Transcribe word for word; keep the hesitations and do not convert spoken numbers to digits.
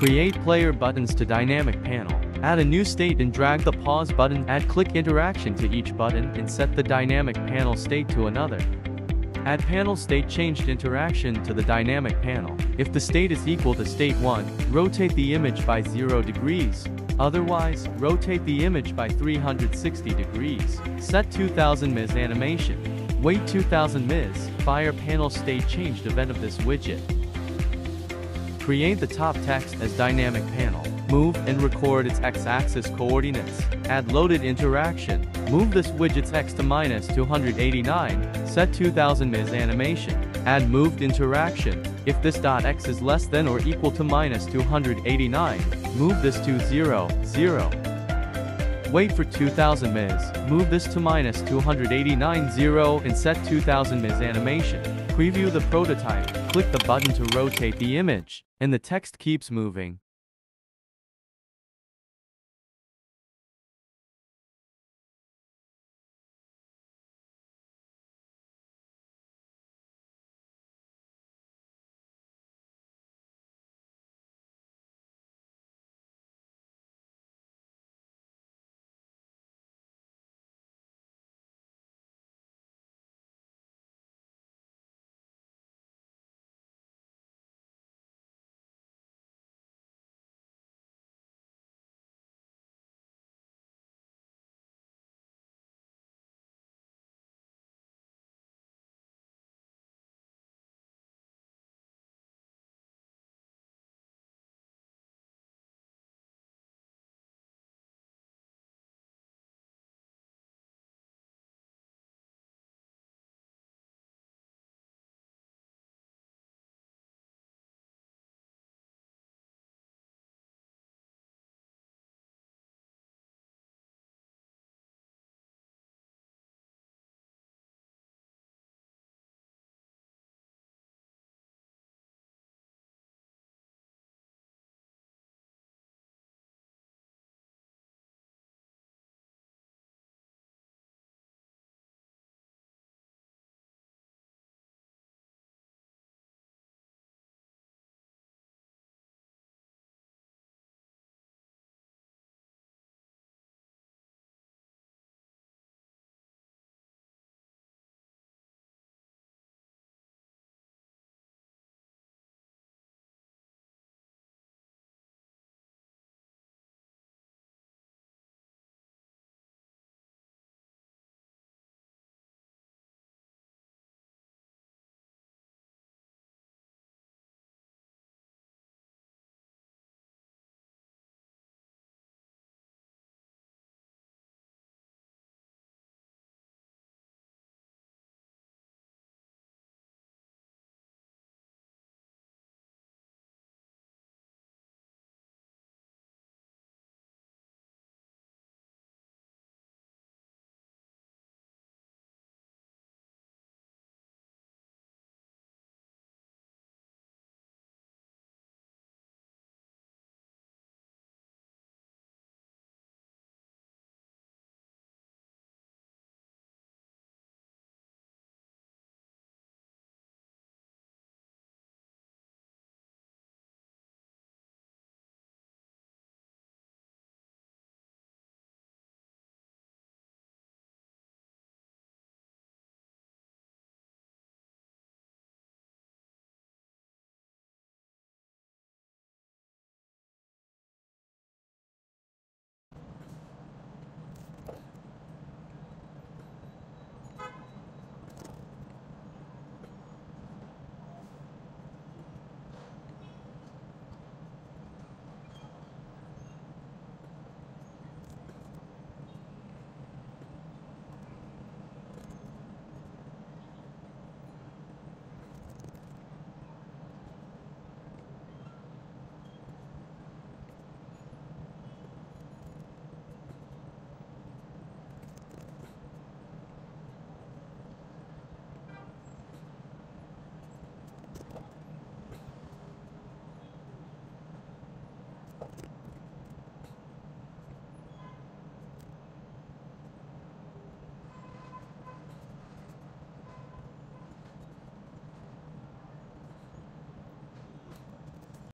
Create player buttons to dynamic panel. Add a new state and drag the pause button. Add click interaction to each button and set the dynamic panel state to another. Add panel state changed interaction to the dynamic panel. If the state is equal to state one, rotate the image by zero degrees. Otherwise, rotate the image by three hundred sixty degrees. Set two thousand milliseconds animation. Wait two thousand milliseconds. Fire panel state changed event of this widget. Create the top text as dynamic panel. Move and record its x-axis coordinates. Add loaded interaction. Move this widget's x to minus two hundred eighty-nine. Set two thousand milliseconds animation. Add moved interaction. If this .x is less than or equal to minus two hundred eighty-nine, move this to zero, zero. Wait for two thousand milliseconds. Move this to minus two hundred eighty-nine, zero and set two thousand milliseconds animation. Preview the prototype. Click the button to rotate the image, and the text keeps moving.